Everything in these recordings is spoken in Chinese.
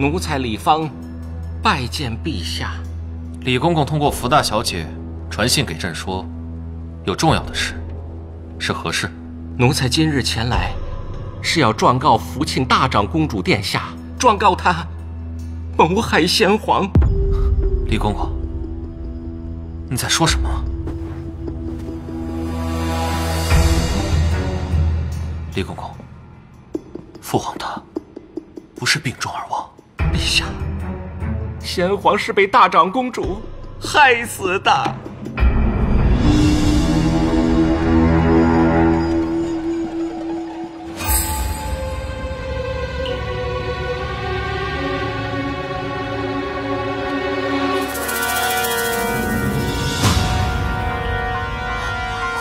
奴才李芳拜见陛下。李公公通过福大小姐传信给朕说，有重要的事，是何事？奴才今日前来，是要状告福庆大长公主殿下，状告她谋害先皇。李公公，你在说什么？李公公，父皇他不是病重而亡。陛下，先皇是被大长公主害死的。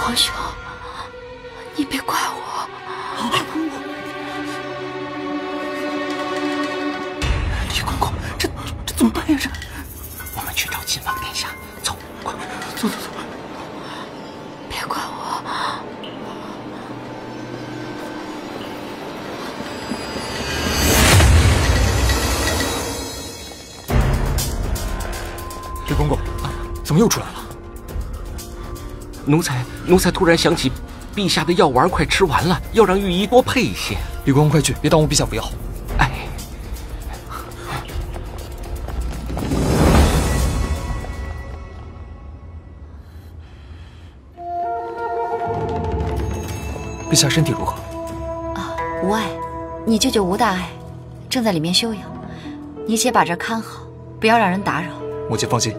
皇兄，你别怪我。李公公，这怎么办呀？这，我们去找亲王殿下，走，快，走。别怪我。李公公，怎么又出来了？奴才突然想起，陛下的药丸快吃完了，要让御医多配一些。李公公，快去，别耽误陛下服药。哎，陛下身体如何？啊，无碍。你舅舅无大碍，正在里面休养。你且把这看好，不要让人打扰。母亲放心。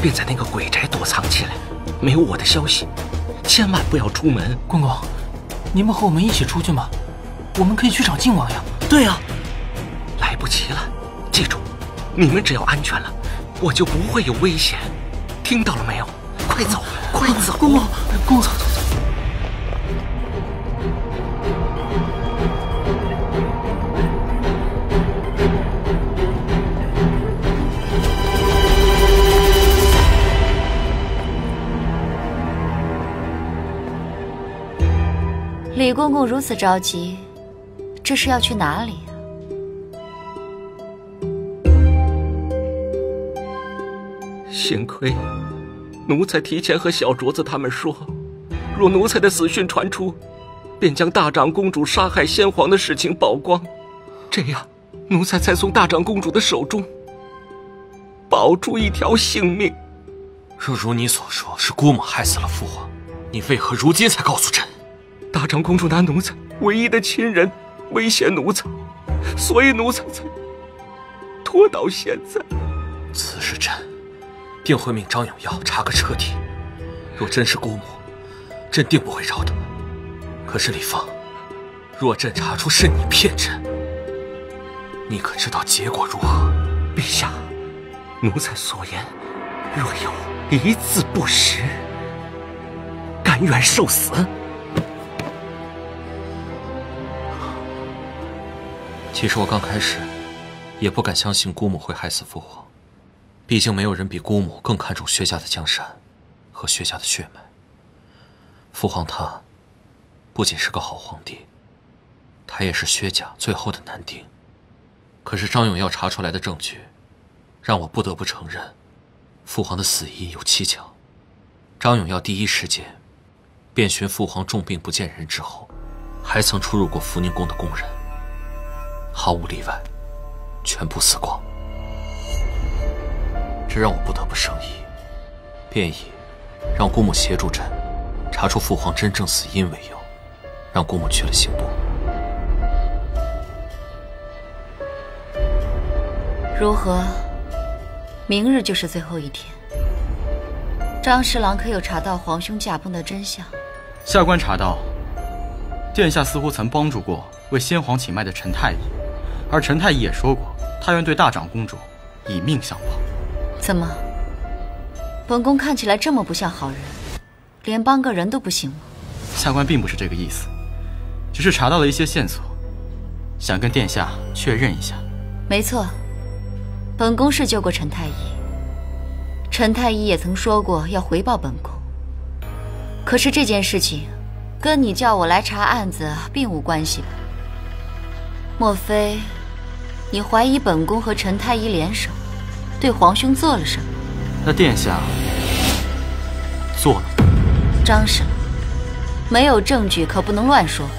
便在那个鬼宅躲藏起来，没有我的消息，千万不要出门。公公，您们和我们一起出去吗？我们可以去找靖王呀。对呀，来不及了。记住，你们只要安全了，我就不会有危险。听到了没有？快走，快走！公公，公公。 李公公如此着急，这是要去哪里啊？幸亏奴才提前和小镯子他们说，若奴才的死讯传出，便将大长公主杀害先皇的事情曝光，这样奴才才从大长公主的手中保住一条性命。若如你所说是姑母害死了父皇，你为何如今才告诉朕？ 大长公主拿奴才唯一的亲人威胁奴才，所以奴才才拖到现在。此事朕定会命张永耀查个彻底。若真是姑母，朕定不会饶的。可是李芳，若朕查出是你骗朕，你可知道结果如何？陛下，奴才所言若有一字不实，甘愿受死。 其实我刚开始也不敢相信姑母会害死父皇，毕竟没有人比姑母更看重薛家的江山和薛家的血脉。父皇他不仅是个好皇帝，他也是薛家最后的男丁。可是张永耀查出来的证据，让我不得不承认，父皇的死因有蹊跷。张永耀第一时间便寻父皇重病不见人之后，还曾出入过福宁宫的宫人。 毫无例外，全部死光。这让我不得不生疑，便以让姑母协助朕查出父皇真正死因为由，让姑母去了刑部。如何？明日就是最后一天。张侍郎可有查到皇兄驾崩的真相？下官查到，殿下似乎曾帮助过为先皇请脉的陈太医。 而陈太医也说过，他愿对大长公主以命相报。怎么，本宫看起来这么不像好人，连帮个人都不行吗？下官并不是这个意思，只是查到了一些线索，想跟殿下确认一下。没错，本宫是救过陈太医，陈太医也曾说过要回报本宫，可是这件事情跟你叫我来查案子并无关系吧？莫非你怀疑本宫和陈太医联手，对皇兄做了什么？那殿下做了。张氏，没有证据可不能乱说话。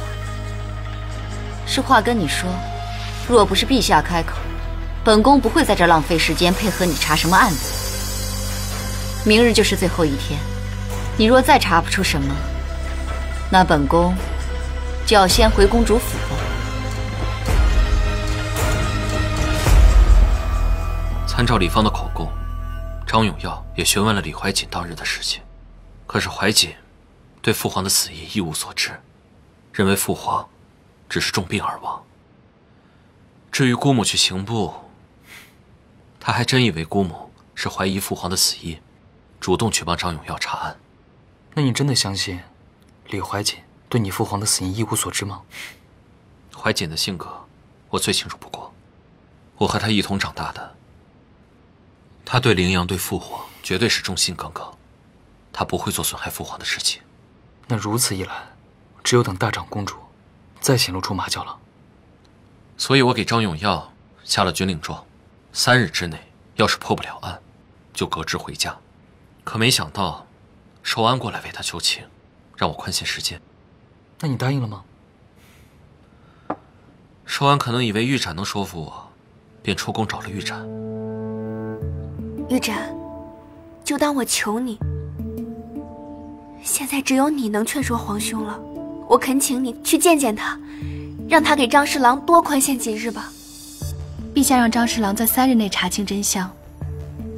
是话跟你说，若不是陛下开口，本宫不会在这浪费时间配合你查什么案子。明日就是最后一天，你若再查不出什么，那本宫就要先回公主府了。参照李芳的口供，张永耀也询问了李怀瑾当日的事情，可是怀瑾对父皇的死因一无所知，认为父皇只是重病而亡。至于姑母去刑部，他还真以为姑母是怀疑父皇的死因，主动去帮张永耀查案。那你真的相信李怀瑾对你父皇的死因一无所知吗？怀瑾的性格我最清楚不过，我和他一同长大的。他对凌阳、对父皇绝对是忠心耿耿，他不会做损害父皇的事情。那如此一来，只有等大长公主再显露出马脚了。所以我给张永耀下了军令状，3日之内要是破不了案，就革职回家。可没想到寿安过来为他求情，让我宽限时间。那你答应了吗？寿安可能以为玉展能说服我，便出宫找了玉展。玉展，就当我求你，现在只有你能劝说皇兄了，我恳请你去见见他，让他给张侍郎多宽限几日吧。陛下让张侍郎在3日内查清真相，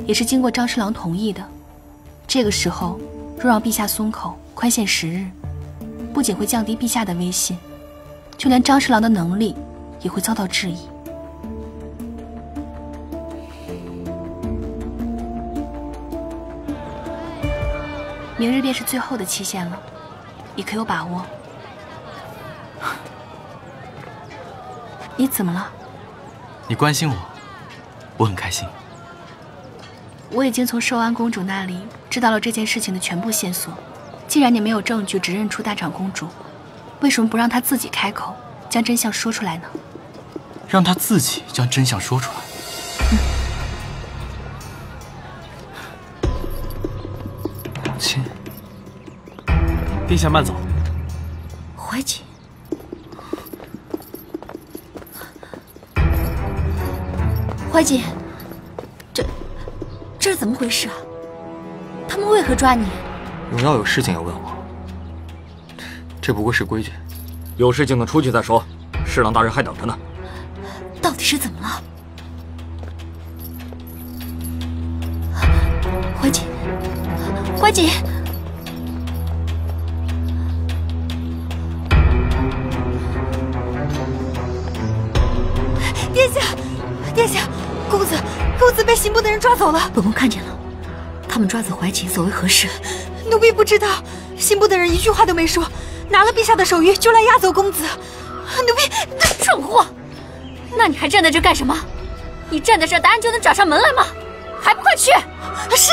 也是经过张侍郎同意的。这个时候若让陛下松口宽限10日，不仅会降低陛下的威信，就连张侍郎的能力也会遭到质疑。明日便是最后的期限了，你可有把握？你怎么了？你关心我，我很开心。我已经从寿安公主那里知道了这件事情的全部线索。既然你没有证据指认出大长公主，为什么不让她自己开口将真相说出来呢？让她自己将真相说出来。亲，殿下慢走。怀瑾，怀瑾，这是怎么回事啊？他们为何抓你？永耀有事情要问我，这不过是规矩。有事情等出去再说，侍郎大人还等着呢。到底是怎么了？怀瑾。怀瑾，殿下，殿下，公子被刑部的人抓走了。本宫看见了，他们抓走怀瑾，所为何事？奴婢不知道，刑部的人一句话都没说，拿了陛下的手谕就来押走公子。奴婢，蠢货！那你还站在这干什么？你站在这，答案就能找上门来吗？还不快去！是。